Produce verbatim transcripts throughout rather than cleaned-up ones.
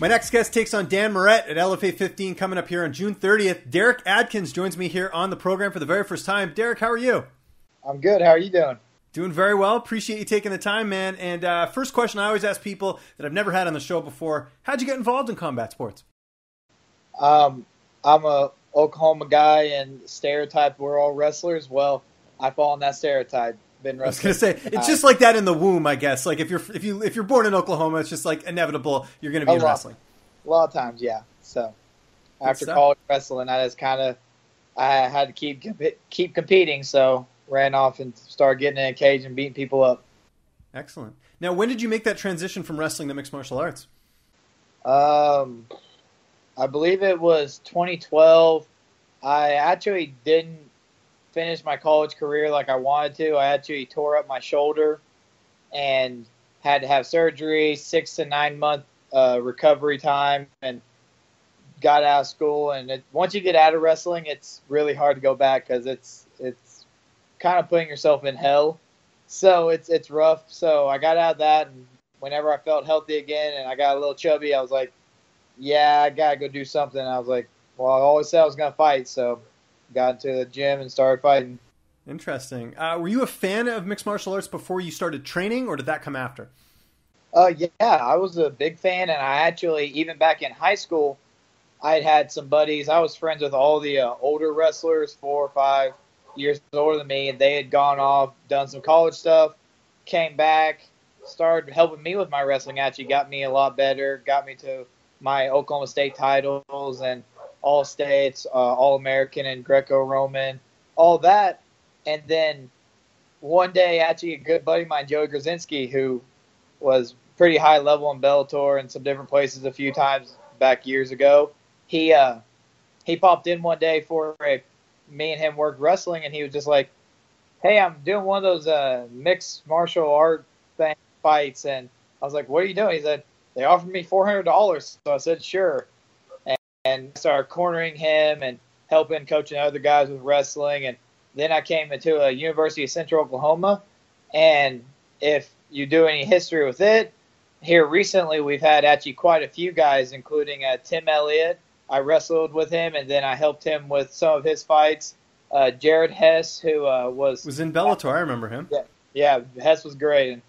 My next guest takes on Dan Moret at L F A fifteen coming up here on June thirtieth. Derrick Adkins joins me here on the program for the very first time. Derrick, how are you? I'm good. How are you doing? Doing very well. Appreciate you taking the time, man. And uh, first question I always ask people that I've never had on the show before, how'd you get involved in combat sports? Um, I'm a Oklahoma guy, and stereotype, we're all wrestlers. Well, I fall in that stereotype. Been wrestling. I was gonna say it's uh, just like that in the womb, I guess. Like if you're if you if you're born in Oklahoma, it's just like inevitable you're going to be in lot, wrestling. A lot of times, yeah. So Good after stuff. college wrestling, I just kind of I had to keep keep competing, so ran off and started getting in a cage and beating people up. Excellent. Now, when did you make that transition from wrestling to mixed martial arts? Um, I believe it was twenty twelve. I actually didn't finish my college career like I wanted to. I actually tore up my shoulder and had to have surgery, six to nine month uh, recovery time, and got out of school. And it, once you get out of wrestling, it's really hard to go back because it's it's kind of putting yourself in hell. So it's it's rough. So I got out of that, and whenever I felt healthy again and I got a little chubby, I was like, yeah, I gotta go do something. I was like, well, I always said I was gonna fight, so got into the gym and started fighting. Interesting. Uh, were you a fan of mixed martial arts before you started training, or did that come after? Uh, yeah, I was a big fan, and I actually, even back in high school, I'd had some buddies. I was friends with all the uh, older wrestlers, four or five years older than me, and they had gone off, done some college stuff, came back, started helping me with my wrestling. Actually got me a lot better, got me to my Oklahoma State titles and all states, uh, all American and Greco-Roman, all that. And then one day, actually, a good buddy of mine, Joey Grzesinski, who was pretty high level in Bellator and some different places a few times back years ago, he uh, he popped in one day for a, me and him worked wrestling, and he was just like, "Hey, I'm doing one of those uh, mixed martial art thing fights," and I was like, "What are you doing?" He said, "They offered me four hundred dollars," so I said, "Sure." And started cornering him and helping coaching other guys with wrestling. And then I came into a University of Central Oklahoma. And if you do any history with it, here recently we've had actually quite a few guys, including uh, Tim Elliott. I wrestled with him, and then I helped him with some of his fights. Uh, Jared Hess, who uh, was... was in Bellator. I remember him. Yeah, yeah, Hess was great. And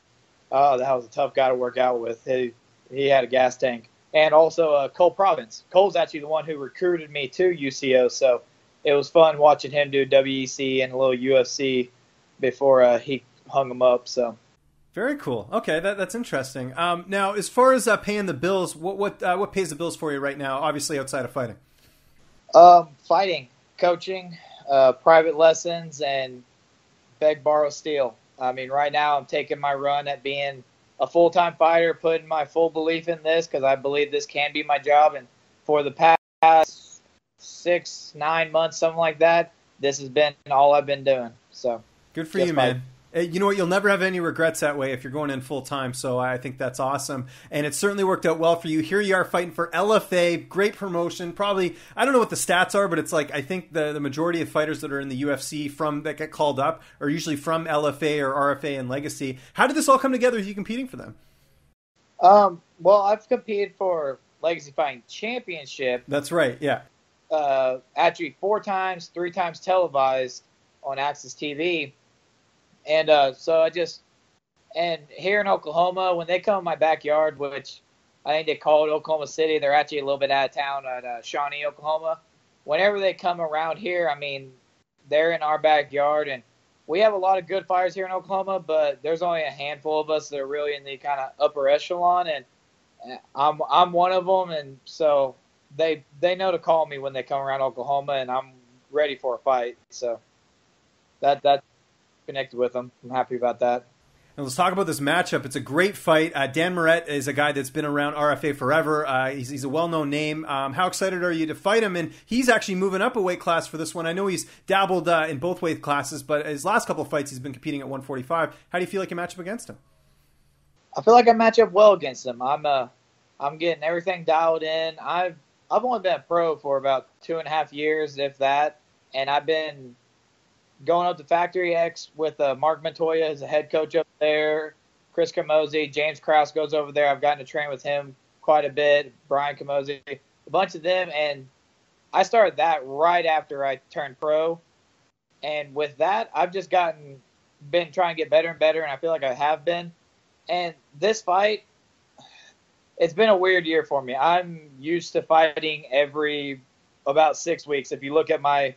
oh, that was a tough guy to work out with. He, he had a gas tank. And also uh, Cole Province. Cole's actually the one who recruited me to U C O, so it was fun watching him do W E C and a little U F C before uh, he hung him up. So very cool. Okay, that, that's interesting. Um, now, as far as uh, paying the bills, what what uh, what pays the bills for you right now? Obviously, outside of fighting. Um, fighting, coaching, uh, private lessons, and beg, borrow, steal. I mean, right now I'm taking my run at being a full-time fighter, putting my full belief in this because I believe this can be my job. And for the past six, nine months, something like that, this has been all I've been doing. So good for you, man. You know what? You'll never have any regrets that way if you're going in full-time, so I think that's awesome. And it certainly worked out well for you. Here you are fighting for L F A, great promotion. Probably, I don't know what the stats are, but it's like I think the, the majority of fighters that are in the U F C from that get called up are usually from L F A or R F A and Legacy. How did this all come together with you competing for them? Um, well, I've competed for Legacy Fighting Championship. That's right, yeah. Uh, actually, four times, three times televised on A X S T V. And uh, so I just, and here in Oklahoma, when they come in my backyard, which I think they call it Oklahoma City, they're actually a little bit out of town at uh, Shawnee, Oklahoma. Whenever they come around here, I mean, they're in our backyard. And we have a lot of good fighters here in Oklahoma, but there's only a handful of us that are really in the kind of upper echelon. And I'm I'm one of them. And so they they know to call me when they come around Oklahoma, and I'm ready for a fight. So that that's. Connected with them. I'm happy about that. And let's talk about this matchup. It's a great fight. Uh, Dan Moret is a guy that's been around R F A forever. Uh, he's, he's a well-known name. Um, how excited are you to fight him? And he's actually moving up a weight class for this one. I know he's dabbled uh, in both weight classes, but his last couple of fights he's been competing at one forty-five. How do you feel like you match up against him? I feel like I match up well against him. I'm uh, I'm getting everything dialed in. I've I've only been a pro for about two and a half years, if that, and I've been going up to Factory X with uh, Mark Montoya as a head coach up there, Chris Camozzi, James Krause goes over there. I've gotten to train with him quite a bit, Brian Camozzi, a bunch of them. And I started that right after I turned pro. And with that, I've just gotten, been trying to get better and better, and I feel like I have been. And this fight, it's been a weird year for me. I'm used to fighting every about six weeks. If you look at my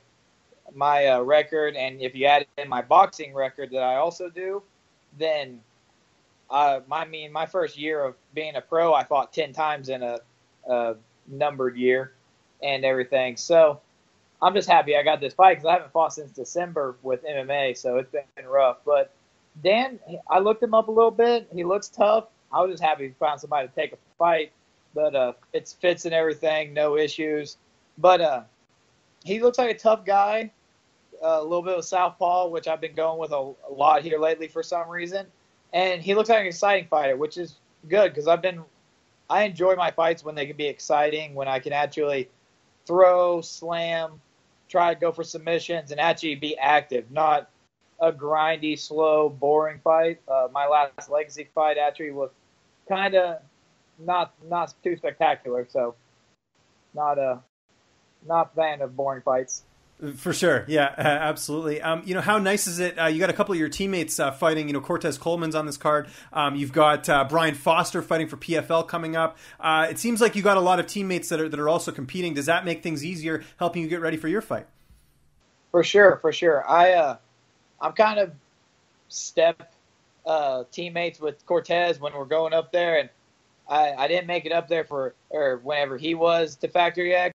my uh, record, and if you add in my boxing record that I also do, then uh, my, I mean, my first year of being a pro, I fought ten times in a, a numbered year and everything. So I'm just happy I got this fight because I haven't fought since December with M M A, so it's been rough. But Dan, I looked him up a little bit. He looks tough. I was just happy to find somebody to take a fight, but uh, it's fits and everything, no issues. But uh, he looks like a tough guy, uh, a little bit of southpaw, which I've been going with a, a lot here lately for some reason. And he looks like an exciting fighter, which is good because I've been, I enjoy my fights when they can be exciting, when I can actually throw, slam, try to go for submissions, and actually be active, not a grindy, slow, boring fight. Uh, my last Legacy fight actually was kind of not not too spectacular, so not a not fan of boring fights. For sure, yeah, absolutely. Um, you know, how nice is it? Uh, you got a couple of your teammates uh, fighting. You know, Cortez Coleman's on this card. Um, you've got uh, Brian Foster fighting for P F L coming up. Uh, it seems like you got a lot of teammates that are that are also competing. Does that make things easier, helping you get ready for your fight? For sure, for sure. I uh, I'm kind of step uh, teammates with Cortez when we're going up there, and I, I didn't make it up there for or whenever he was to Factory X.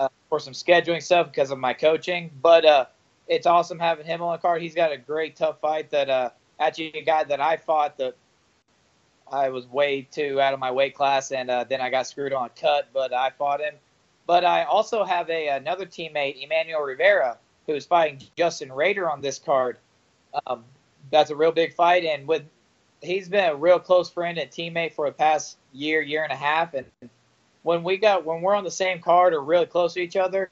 Uh, for some scheduling stuff because of my coaching, but uh, it's awesome having him on the card. He's got a great tough fight that uh, actually a guy that I fought that I was way too out of my weight class, and uh, then I got screwed on a cut, but I fought him. But I also have a another teammate, Emmanuel Rivera, who is fighting Justin Raider on this card. Um, that's a real big fight, and with he's been a real close friend and teammate for the past year, year and a half, and When we got when we're on the same card or really close to each other,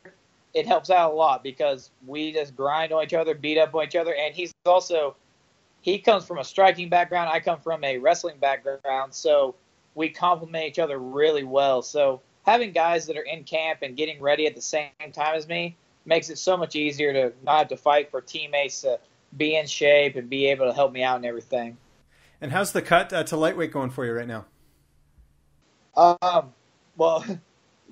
it helps out a lot because we just grind on each other, beat up on each other. And he's also he comes from a striking background. I come from a wrestling background, so we complement each other really well. So having guys that are in camp and getting ready at the same time as me makes it so much easier to not have to fight for teammates to be in shape and be able to help me out and everything. And how's the cut uh, to lightweight going for you right now? Um. Well,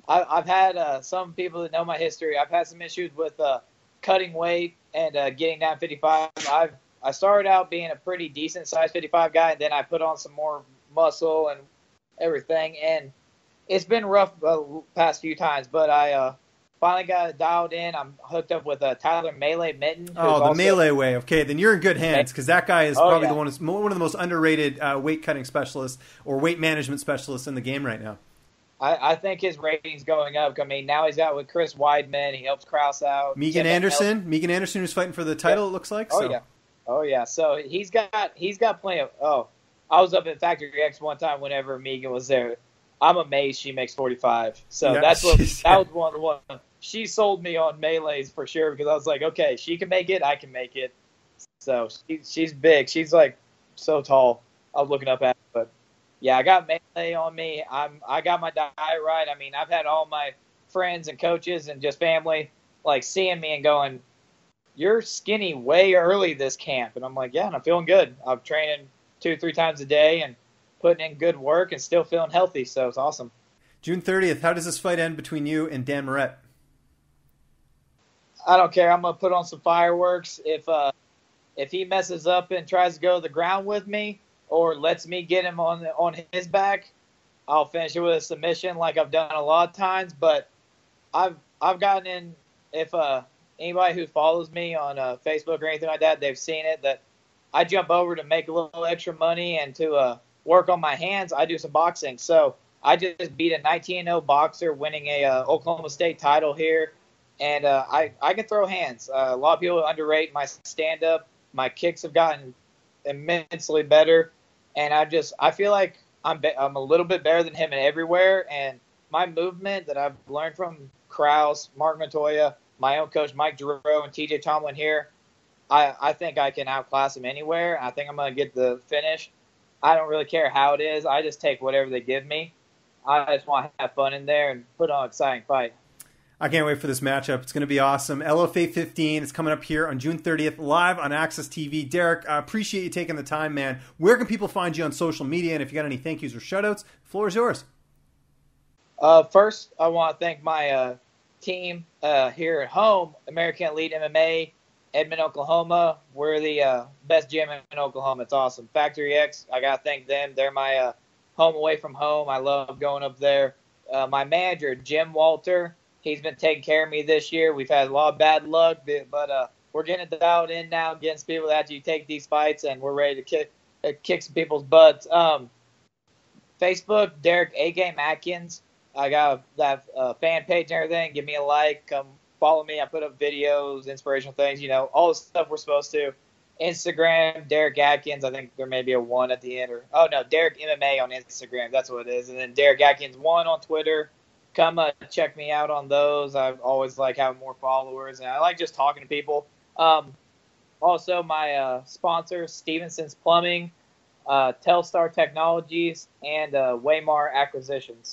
I, I've had uh, some people that know my history. I've had some issues with uh, cutting weight and uh, getting down fifty-five. I've I started out being a pretty decent size fifty-five guy, and then I put on some more muscle and everything. And it's been rough the uh, past few times, but I uh, finally got it dialed in. I'm hooked up with uh, Tyler Melee Mitten. Oh, the also... Melee way. Okay, then you're in good hands because that guy is oh, probably yeah. the one, who's, one of the most underrated uh, weight cutting specialists or weight management specialists in the game right now. I, I think his rating's going up. I mean, now he's out with Chris Weidman. He helps Krause out. Megan Anderson. Elliott. Megan Anderson who's fighting for the title, yeah. it looks like. Oh, so. yeah. Oh, yeah. So he's got he's got plenty of – oh, I was up at Factory X one time whenever Megan was there. I'm amazed she makes forty-five. So yeah, that's what that was one of the one. She sold me on Melees for sure because I was like, okay, she can make it, I can make it. So she, she's big. She's, like, so tall. I was looking up at her, but – yeah, I got Melee on me. I'm, I got my diet right. I mean, I've had all my friends and coaches and just family, like, seeing me and going, you're skinny way early this camp. And I'm like, yeah, and I'm feeling good. I'm training two, three times a day and putting in good work and still feeling healthy, so it's awesome. June thirtieth, how does this fight end between you and Dan Moret? I don't care. I'm going to put on some fireworks. If, uh, if he messes up and tries to go to the ground with me, or lets me get him on on his back, I'll finish it with a submission like I've done a lot of times. But I've I've gotten in, if uh, anybody who follows me on uh, Facebook or anything like that, they've seen it, that I jump over to make a little extra money and to uh, work on my hands. I do some boxing. So I just beat a nineteen and oh boxer winning a uh, Oklahoma State title here. And uh, I, I can throw hands. Uh, a lot of people underrate my stand-up. My kicks have gotten immensely better. And I just, I feel like I'm be, I'm a little bit better than him in everywhere. And my movement that I've learned from Krause, Mark Montoya, my own coach, Mike Giroux, and T J Tomlin here, I, I think I can outclass him anywhere. I think I'm going to get the finish. I don't really care how it is. I just take whatever they give me. I just want to have fun in there and put on an exciting fight. I can't wait for this matchup. It's going to be awesome. L F A fifteen is coming up here on June thirtieth, live on A X S T V. Derrick, I appreciate you taking the time, man. Where can people find you on social media? And if you got any thank yous or shout outs, the floor is yours. Uh, first, I want to thank my uh, team uh, here at home, American Elite M M A, Edmond, Oklahoma. We're the uh, best gym in Oklahoma. It's awesome. Factory X, I got to thank them. They're my uh, home away from home. I love going up there. Uh, my manager, Jim Walter. He's been taking care of me this year. We've had a lot of bad luck, but uh, we're getting it dialed in now, getting some people that you take these fights, and we're ready to kick, uh, kick some people's butts. Um, Facebook, Derrick A-Game Adkins. I got that uh, fan page and everything. Give me a like. Come follow me. I put up videos, inspirational things, you know, all the stuff we're supposed to. Instagram, Derrick Adkins. I think there may be a one at the end. Or Oh, no, Derrick M M A on Instagram. That's what it is. And then Derrick Adkins one on Twitter. Come uh, check me out on those. I've always like having more followers, and I like just talking to people. Um, also, my uh, sponsors, Stevenson's Plumbing, uh, Telstar Technologies, and uh, Waymar Acquisitions.